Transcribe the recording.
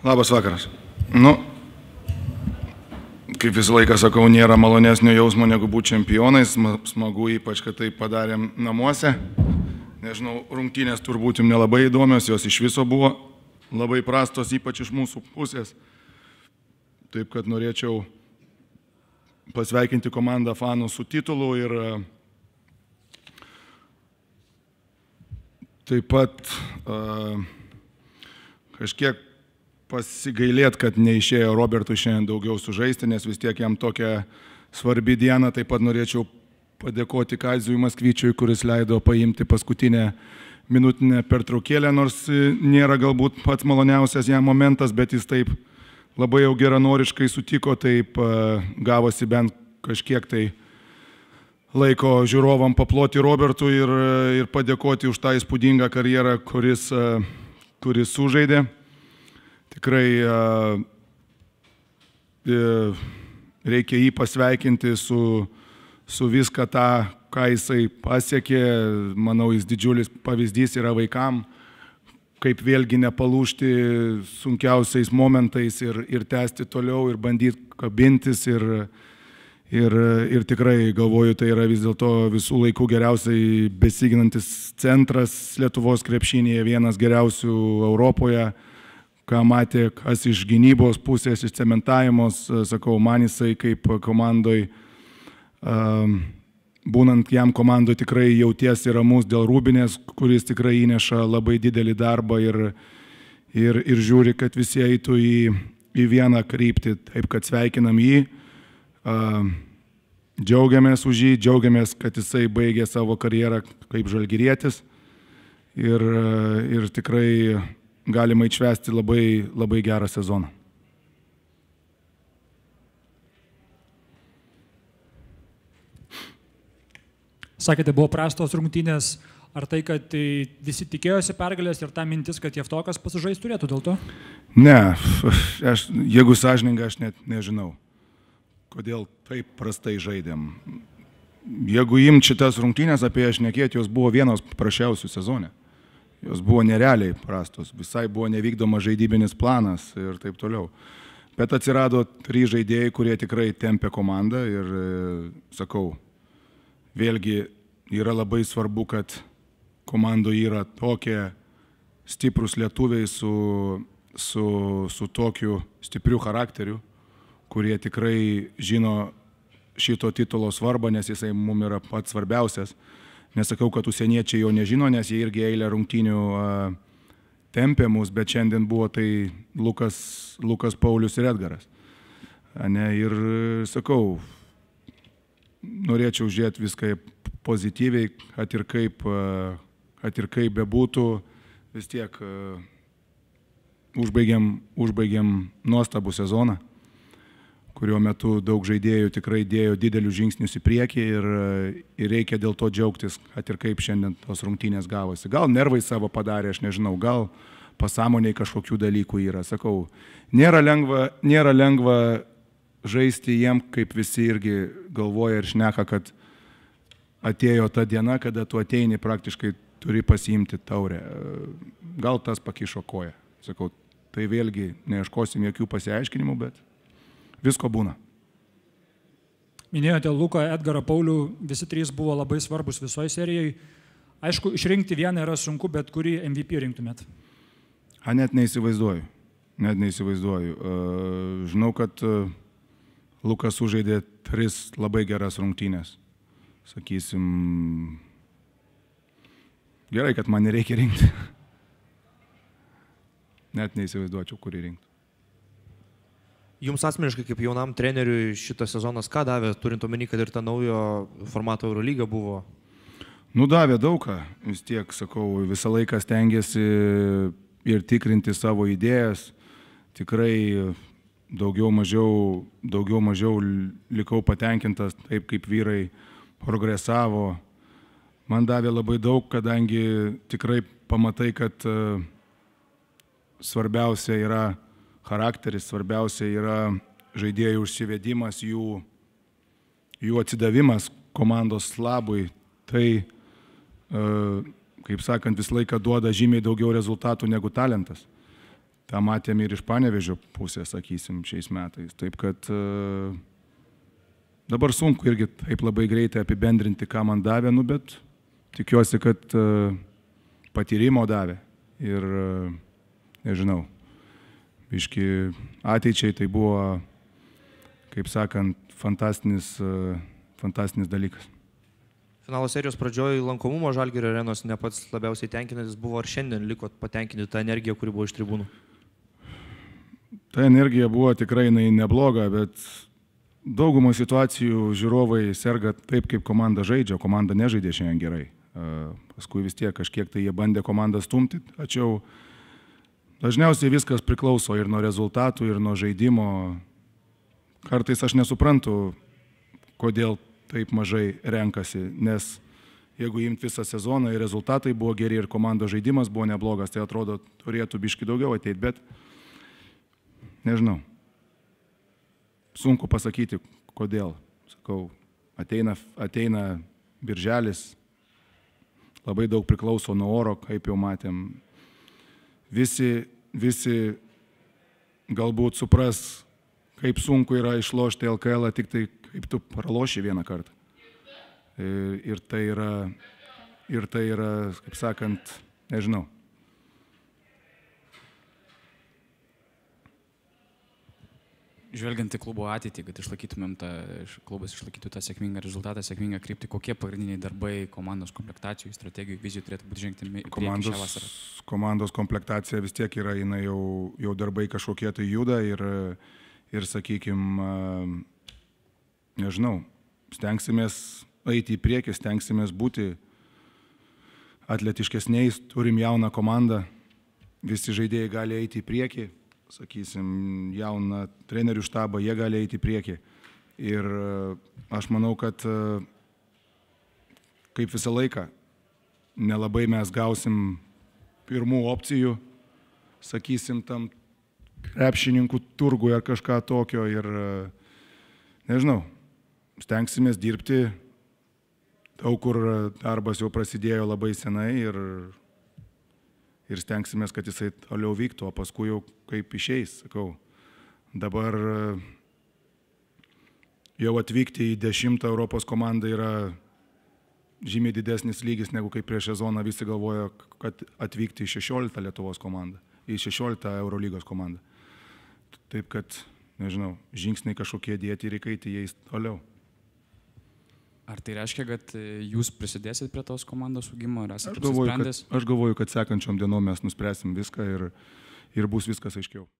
Labas vakaras. Nu, kaip visą laiką sakau, nėra malonesnio jausmo negu būti čempionais. Smagu ypač, kad tai padarėm namuose. Nežinau, rungtynės turbūt jums nelabai įdomios, jos iš viso buvo labai prastos, ypač iš mūsų pusės. Taip kad norėčiau pasveikinti komandą fanų su titulu ir taip pat kažkiek pasigailėt, kad neišėjo Robertui šiandien daugiau sužaisti, nes vis tiek jam tokia svarbi diena. Taip pat norėčiau padėkoti Kaldziui Maskvyčiui, kuris leido paimti paskutinę minutinę pertraukėlę, nors nėra galbūt pats maloniausias jam momentas, bet jis taip labai jau geranoriškai sutiko, taip gavosi bent kažkiek tai laiko žiūrovam paploti Robertui ir padėkoti už tą įspūdingą karjerą, kuris sužaidė. Tikrai reikia jį pasveikinti su viską tą, ką jisai pasiekė. Manau, jis didžiulis pavyzdys yra vaikam, kaip vėlgi nepalūžti sunkiausiais momentais ir tęsti toliau ir bandyti kabintis. Ir tikrai galvoju, tai yra vis dėlto visų laikų geriausiai besiginantis centras Lietuvos krepšinėje, vienas geriausių Europoje. Ką matė, kas iš gynybos pusės, iš cementavimus, sakau, man jisai kaip komandoj, būnant jam komandoj tikrai jautiesi ramus dėl rūbinės, kuris tikrai įneša labai didelį darbą ir žiūri, kad visi eitų į vieną kryptį. Taip kad sveikinam jį, džiaugiamės už jį, džiaugiamės, kad jisai baigė savo karjerą kaip žalgirietis ir tikrai galima įšvęsti labai, labai gerą sezoną. Sakėte, buvo prastos rungtynės. Ar tai, kad visi tikėjosi pergalės ir ta mintis, kad Javtokas pasižais, turėtų dėl to? Ne, jeigu sąžiningai, aš net nežinau, kodėl taip prastai žaidėm. Jeigu imt šitas rungtynės, apie jas šnekėti, jos buvo vienos prasčiausių sezone. Jos buvo nerealiai prastos, visai buvo nevykdomas žaidybinis planas ir taip toliau. Bet atsirado 3 žaidėjai, kurie tikrai tempė komandą ir, sakau, vėlgi yra labai svarbu, kad komandoje yra tokie stiprūs lietuviai su tokiu stipriu charakteriu, kurie tikrai žino šito titulo svarbą, nes jisai mums yra pats svarbiausias. Nesakau, kad užsieniečiai jo nežino, nes jie irgi eilę rungtynių tempė mus, bet šiandien buvo tai Lukas, Paulius ir Edgaras. Ir sakau, norėčiau žiūrėti viską pozityviai, kad ir kaip bebūtų, vis tiek užbaigiam nuostabų sezoną, kurio metu daug žaidėjų tikrai dėjo didelius žingsnius į priekį ir reikia dėl to džiaugtis, kad ir kaip šiandien tos rungtynės gavosi. Gal nervai savo padarė, aš nežinau, gal pasąmoniai kažkokių dalykų yra. Sakau, nėra lengva žaisti jiem, kaip visi irgi galvoja ir šneka, kad atėjo ta diena, kada tu ateini praktiškai turi pasiimti taurę. Gal tas pakišo koją. Sakau, tai vėlgi neieškosim jokių pasiaiškinimų, bet visko būna. Minėjote Luką, Edgarą, Paulių, visi 3 buvo labai svarbus visoje serijai. Aišku, išrinkti vieną yra sunku, bet kurį MVP rinktumėt? Net neįsivaizduoju. Net neįsivaizduoju. Žinau, kad Lukas sužaidė 3 labai geras rungtynės. Sakysim, gerai, kad man nereikia rinkti. Net neįsivaizduočiau, kurį rinkti. Jums asmeniškai kaip jaunam treneriui šitas sezonas ką davė, turint omeny, kad ir ta naujo formato Eurolyga buvo? Nu, davė daugą. Vis tiek, sakau, visą laiką stengiasi ir tikrinti savo idėjas. Tikrai daugiau mažiau likau patenkintas taip, kaip vyrai progresavo. Man davė labai daug, kadangi tikrai pamatai, kad svarbiausia yra charakteris, svarbiausia yra žaidėjų užsivedimas, jų atsidavimas komandos labui. Tai, kaip sakant, visą laiką duoda žymiai daugiau rezultatų negu talentas. tą matėme ir iš Panevėžio pusės, sakysim, šiais metais. Taip kad dabar sunku irgi taip labai greitai apibendrinti, ką man davė, nu, bet tikiuosi, kad patyrimo davė. Ir, nežinau, biški ateičiai tai buvo, kaip sakant, fantastinis dalykas. Finalo serijos pradžioje lankomumo Žalgirio arenos ne pats labiausiai tenkinantis buvo, ar šiandien likot patenkinti tą energiją, kuri buvo iš tribūnų? Ta energija buvo tikrai nebloga, bet daugumo situacijų žiūrovai serga taip, kaip komanda žaidžia, komanda nežaidė šiandien gerai. Paskui vis tiek kažkiek tai jie bandė komandą stumti, tačiau dažniausiai viskas priklauso ir nuo rezultatų, ir nuo žaidimo. Kartais aš nesuprantu, kodėl taip mažai renkasi, nes jeigu imt visą sezoną ir rezultatai buvo geri ir komandos žaidimas buvo neblogas, tai atrodo, turėtų biški daugiau ateiti, bet nežinau. Sunku pasakyti, kodėl. Sakau, ateina birželis, labai daug priklauso nuo oro, kaip jau matėm. Visi galbūt supras, kaip sunku yra išlošti LKL, tik tai kaip tu praloši vieną kartą. Ir tai yra, kaip sakant, nežinau. Žvelgiant į klubo ateitį, kad klubas išlaikytų tą sėkmingą rezultatą, sėkmingą kryptį, kokie pagrindiniai darbai komandos komplektacijų, strategijų, vizijų turėtų būti žengti prieki šią vasarą? Komandos komplektacija vis tiek yra, jinai jau darbai kažkokie tai juda ir sakykime, nežinau, stengsimės eiti į priekį, stengsimės būti atletiškesniais, turim jauną komandą, visi žaidėjai gali eiti į priekį, sakysim, jauną trenerių štabą, jie gali eiti į priekį. Ir aš manau, kad kaip visą laiką, nelabai mes gausim pirmų opcijų, sakysim, tam krepšininkų turgui ar kažką tokio ir, nežinau, stengsimės dirbti daug, kur darbas jau prasidėjo labai senai ir stengsimės, kad jisai toliau vyktų, o paskui jau kaip išeis, sakau. Dabar jau atvykti į 10 Europos komandą yra žymiai didesnis lygis, negu kaip prieš sezoną visi galvojo, kad atvykti į 16 Lietuvos komandą, į 16 Eurolygos komandą. Taip kad, nežinau, žingsniai kažkokie dėti ir įkaiti jais toliau. Ar tai reiškia, kad jūs prisidėsit prie tos komandos augimo ir esate apsisprendęs? Aš galvoju, kad sekančiom dienom mes nuspręsim viską ir bus viskas aiškiau.